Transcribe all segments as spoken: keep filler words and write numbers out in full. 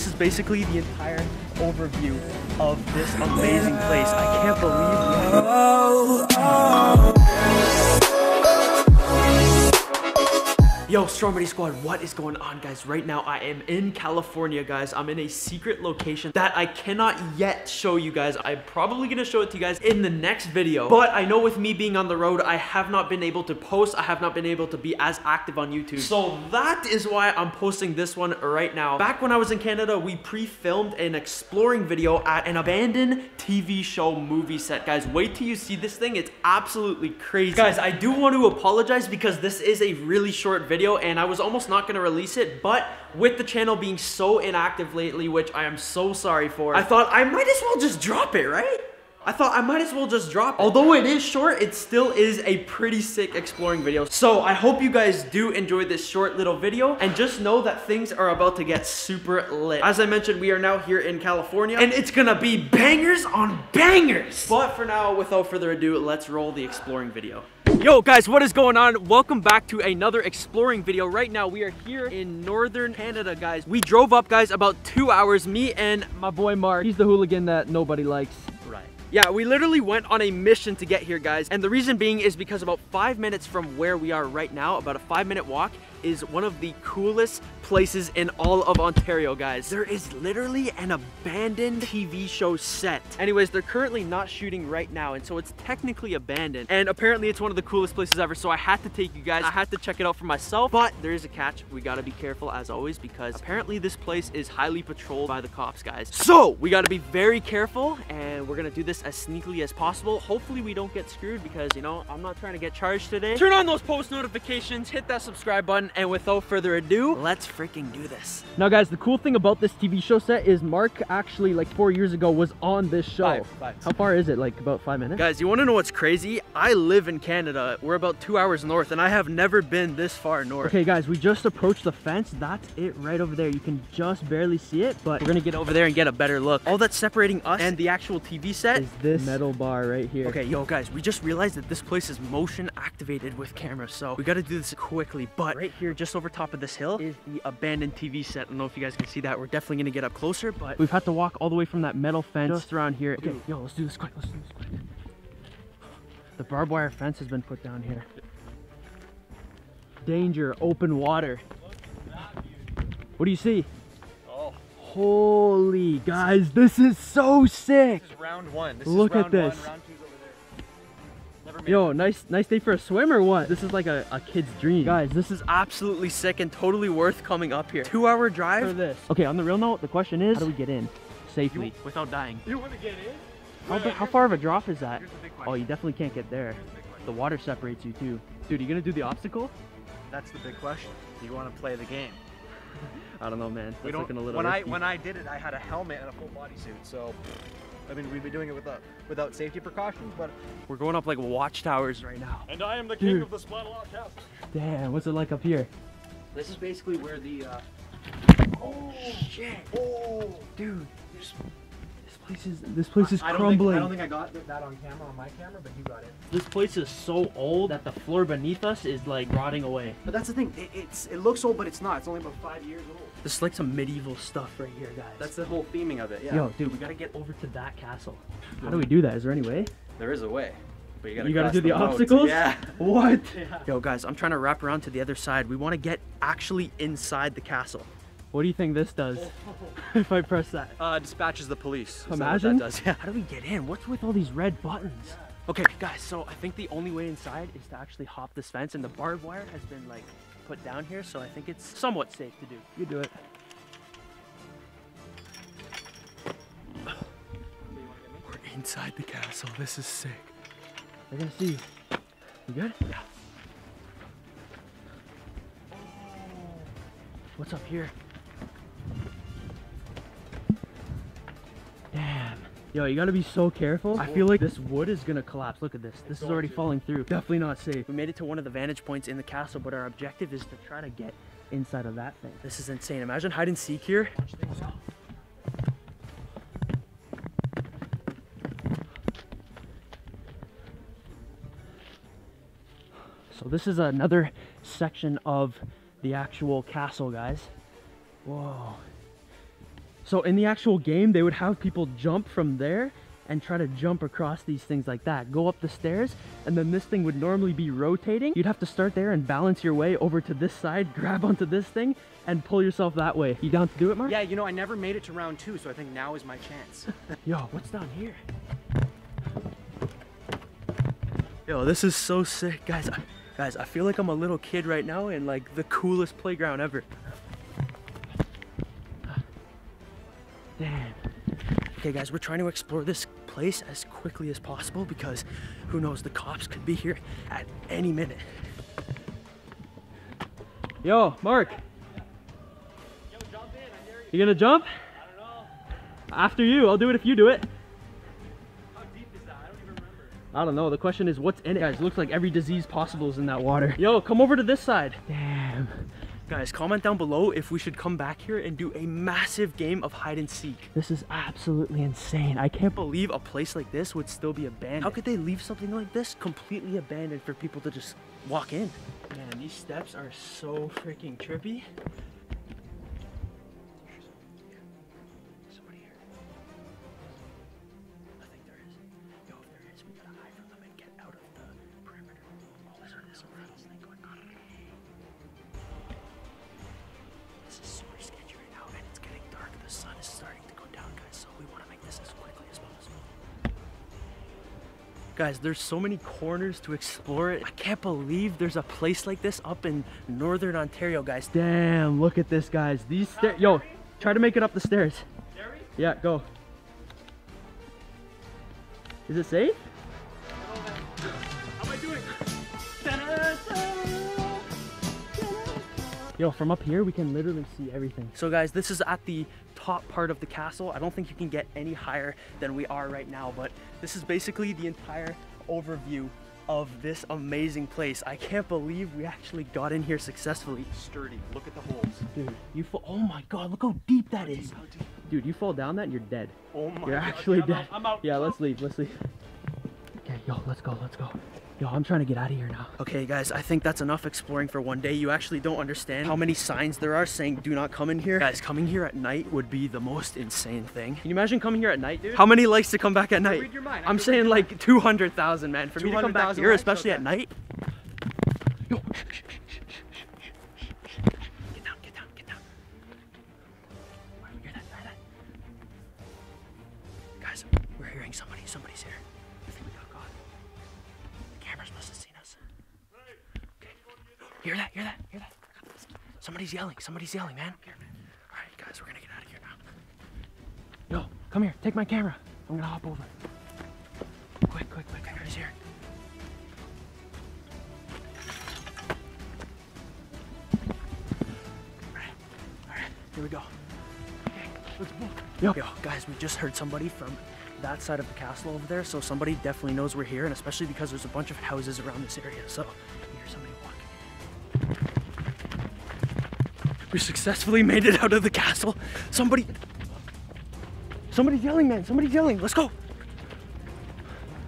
this is basically the entire overview of this amazing place. I can't believe it. Yo, Stromedy Squad, what is going on, guys? Right now, I am in California, guys. I'm in a secret location that I cannot yet show you guys. I'm probably gonna show it to you guys in the next video. But I know with me being on the road, I have not been able to post. I have not been able to be as active on YouTube. So that is why I'm posting this one right now. Back when I was in Canada, we pre-filmed an exploring video at an abandoned T V show movie set. Guys, wait till you see this thing. It's absolutely crazy. Guys, I do want to apologize because this is a really short video and I was almost not gonna release it, but with the channel being so inactive lately, which I am so sorry for, I thought I might as well just drop it, right? I thought I might as well just drop it. Although it is short, it still is a pretty sick exploring video. So I hope you guys do enjoy this short little video, and just know that things are about to get super lit. As I mentioned, we are now here in California and it's gonna be bangers on bangers. But for now, without further ado, let's roll the exploring video. Yo guys, what is going on? Welcome back to another exploring video. Right now we are here in northern Canada, guys. We drove up, guys, about two hours, me and my boy Mark. He's the hooligan that nobody likes. Right. Yeah, we literally went on a mission to get here, guys. And the reason being is because about five minutes from where we are right now, about a five minute walk, is one of the coolest places in all of Ontario, guys. There is literally an abandoned T V show set. Anyways, they're currently not shooting right now, and so it's technically abandoned. And apparently it's one of the coolest places ever, so I had to take you guys. I had to check it out for myself, but there is a catch. We gotta be careful as always, because apparently this place is highly patrolled by the cops, guys. So we gotta be very careful, and we're gonna do this as sneakily as possible. Hopefully we don't get screwed, because, you know, I'm not trying to get charged today. Turn on those post notifications, hit that subscribe button, and without further ado, let's freaking do this. Now guys, the cool thing about this T V show set is Mark actually, like, four years ago was on this show. Five, five. How far is it? Like about five minutes? Guys, you wanna know what's crazy? I live in Canada. We're about two hours north and I have never been this far north. Okay guys, we just approached the fence. That's it right over there. You can just barely see it, but we're gonna get over there and get a better look. All that's separating us and the actual T V set is this metal bar right here. Okay, yo guys, we just realized that this place is motion activated with cameras, so we gotta do this quickly, but right here, just over top of this hill, is the abandoned T V set. I don't know if you guys can see that. We're definitely gonna get up closer, but we've had to walk all the way from that metal fence just around here. Okay, yo, let's do this quick, let's do this quick. The barbed wire fence has been put down here. Danger, open water. What do you see? Oh. Holy, guys, this is so sick. This is round one. This Look is round at this. One, round two. Yo, nice nice day for a swim or what? This is like a, a kid's dream. Guys, this is absolutely sick and totally worth coming up here. Two hour drive for this. Okay, on the real note, the question is, how do we get in safely you, without dying? You want to get in? How, yeah, how far of a drop is that? Oh, you definitely can't get there. The, the water separates you too. Dude, are you going to do the obstacle? That's the big question. Do you want to play the game? I don't know, man. That's we don't, looking a little when risky. I, when I did it, I had a helmet and a full bodysuit, so... I mean, we've been doing it without, without safety precautions, but we're going up like watchtowers right now. And I am the king Dude. of the Splatalot Castle. Damn, what's it like up here? This is basically where the, uh... Oh, shit. Oh. Dude, this, this place is, this place is I, crumbling. I don't, think, I don't think I got that on camera, on my camera, but you got it. This place is so old that the floor beneath us is like rotting away. But that's the thing, it, it's, it looks old, but it's not. It's only about five years old. This is like some medieval stuff right here, guys. That's the whole theming of it, yeah. Yo, dude, we gotta get over to that castle. How do we do that? Is there any way? There is a way. But you gotta, you gotta do the, the obstacles? Yeah. What? Yeah. Yo, guys, I'm trying to wrap around to the other side. We want to get actually inside the castle. What do you think this does? If I press that? Uh, dispatches the police. Imagine? That does? Yeah. How do we get in? What's with all these red buttons? Yeah. Okay, guys, so I think the only way inside is to actually hop this fence, and the barbed wire has been, like, put down here, so I think it's somewhat safe to do. You do it. We're inside the castle. This is sick. They're gonna see you. You good? Yeah. Oh. What's up here? Damn. Yo, you gotta be so careful. I feel like this wood is gonna collapse. Look at this. This is already falling through. Definitely not safe. We made it to one of the vantage points in the castle, but our objective is to try to get inside of that thing. This is insane. Imagine hide and seek here. So this is another section of the actual castle, guys. Whoa. So in the actual game, they would have people jump from there and try to jump across these things like that. Go up the stairs, and then this thing would normally be rotating. You'd have to start there and balance your way over to this side, grab onto this thing, and pull yourself that way. You down to do it, Mark? Yeah, you know, I never made it to round two, so I think now is my chance. Yo, what's down here? Yo, this is so sick. Guys, I, guys, I feel like I'm a little kid right now in like the coolest playground ever. Damn. Okay guys, we're trying to explore this place as quickly as possible because who knows, the cops could be here at any minute. Yo, Mark. Yeah. Yo, jump in, I dare you. You gonna jump? I don't know. After you, I'll do it if you do it. How deep is that? I don't even remember. I don't know, the question is what's in it? Guys, it looks like every disease possible is in that water. Yo, come over to this side. Damn. Guys, comment down below if we should come back here and do a massive game of hide and seek. This is absolutely insane. I can't believe a place like this would still be abandoned. How could they leave something like this completely abandoned for people to just walk in? Man, these steps are so freaking trippy. There's somebody here. I think there is. Yo, if there is, we gotta hide from them and get out of the perimeter. Oh, there's somewhere else thing going on. This is super sketchy right now, and it's getting dark. The sun is starting to go down, guys, so we want to make this as quickly as possible. Guys, there's so many corners to explore it. I can't believe there's a place like this up in Northern Ontario, guys. Damn, look at this, guys. These stairs. Yo, try to make it up the stairs. Jerry? Yeah, go. Is it safe? How am I doing? Yo, from up here, we can literally see everything. So guys, this is at the top part of the castle. I don't think you can get any higher than we are right now, but this is basically the entire overview of this amazing place. I can't believe we actually got in here successfully. Sturdy, look at the holes. Dude, you fall, oh my God, look how deep that how is. Deep, deep? Dude, you fall down that and you're dead. Oh my God. You're actually dead. I'm out. Yeah, let's leave, let's leave. Okay, yo, let's go, let's go. Yo, I'm trying to get out of here now. Okay guys, I think that's enough exploring for one day. You actually don't understand how many signs there are saying do not come in here. Guys, coming here at night would be the most insane thing. Can you imagine coming here at night, dude? How many likes to come back at night? Read your mind. I'm saying like two hundred thousand, man. For me to come back here, especially at night. Yo, shh, shh, shh, shh, shh, shh, shh. Get down, get down, get down. Why do we hear that? Hear that? Guys, we're hearing somebody. Somebody's here. I think we got caught. Cameras must have seen us. Okay. Hear that, hear that, hear that. Somebody's yelling, somebody's yelling, man. Here, man. All right, guys, we're gonna get out of here now. Yo, come here, take my camera. I'm gonna hop over. Quick, quick, quick, camera's here. All right, all right, here we go. Okay, let's move. Yo. Yo, guys, we just heard somebody from that side of the castle over there, so somebody definitely knows we're here, and especially because there's a bunch of houses around this area, so you hear somebody walking. We successfully made it out of the castle. Somebody, somebody's yelling, man, somebody's yelling, let's go.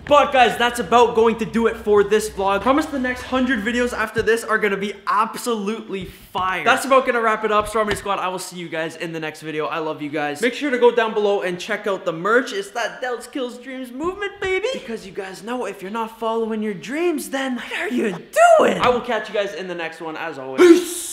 But guys, that's about going to do it for this vlog. I promise the next one hundred videos after this are gonna be absolutely fire. That's about gonna wrap it up. Stromedy Squad, I will see you guys in the next video. I love you guys. Make sure to go down below and check out the merch. It's that Delts Kills Dreams movement, baby. Because you guys know if you're not following your dreams, then what are you doing? I will catch you guys in the next one, as always. Peace.